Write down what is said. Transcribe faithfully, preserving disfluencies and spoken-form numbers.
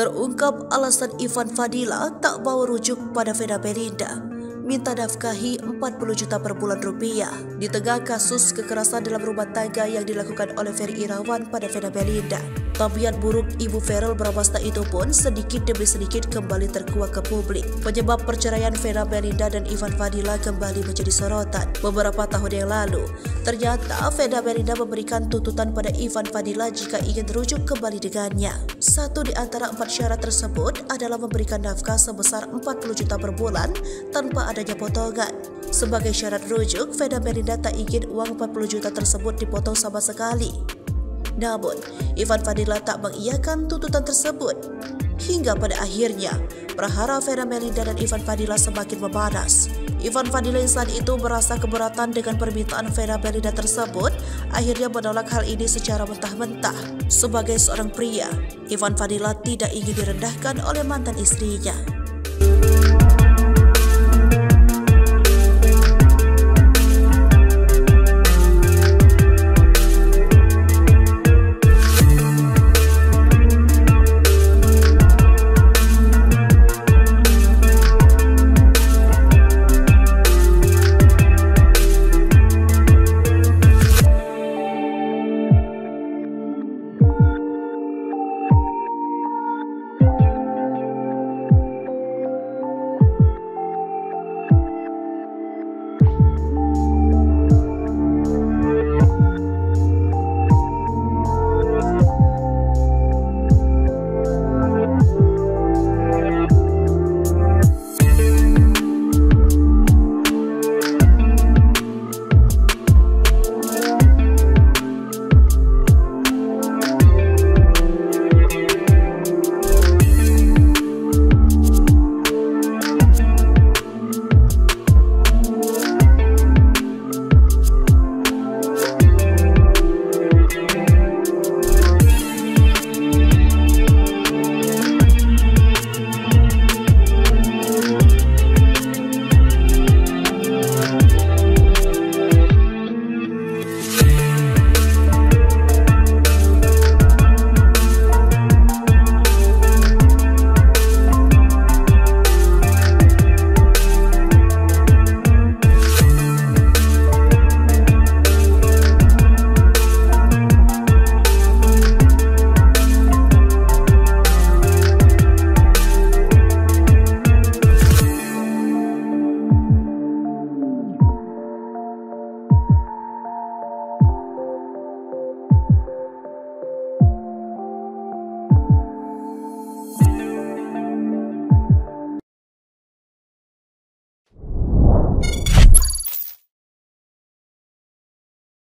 terungkap alasan Ivan Fadilla tak mau rujuk pada Venna Melinda, minta nafkahi empat puluh juta per bulan rupiah di tengah kasus kekerasan dalam rumah tangga yang dilakukan oleh Ferry Irawan pada Venna Melinda. Tabiat buruk Ibu Verrel Bramasta itu pun sedikit demi sedikit kembali terkuak ke publik. Penyebab perceraian Venna Melinda dan Ivan Fadilla kembali menjadi sorotan. Beberapa tahun yang lalu, ternyata Venna Melinda memberikan tuntutan pada Ivan Fadilla jika ingin rujuk kembali dengannya. Satu di antara empat syarat tersebut adalah memberikan nafkah sebesar empat puluh juta per bulan tanpa ada adanya potongan. Sebagai syarat rujuk, Venna Melinda tak ingin uang empat puluh juta tersebut dipotong sama sekali. Namun, Ivan Fadilla tak mengiyakan tuntutan tersebut. Hingga pada akhirnya, perhara Venna Melinda dan Ivan Fadilla semakin memanas. Ivan Fadilla yang saat itu merasa keberatan dengan permintaan Venna Melinda tersebut, akhirnya menolak hal ini secara mentah-mentah. Sebagai seorang pria, Ivan Fadilla tidak ingin direndahkan oleh mantan istrinya.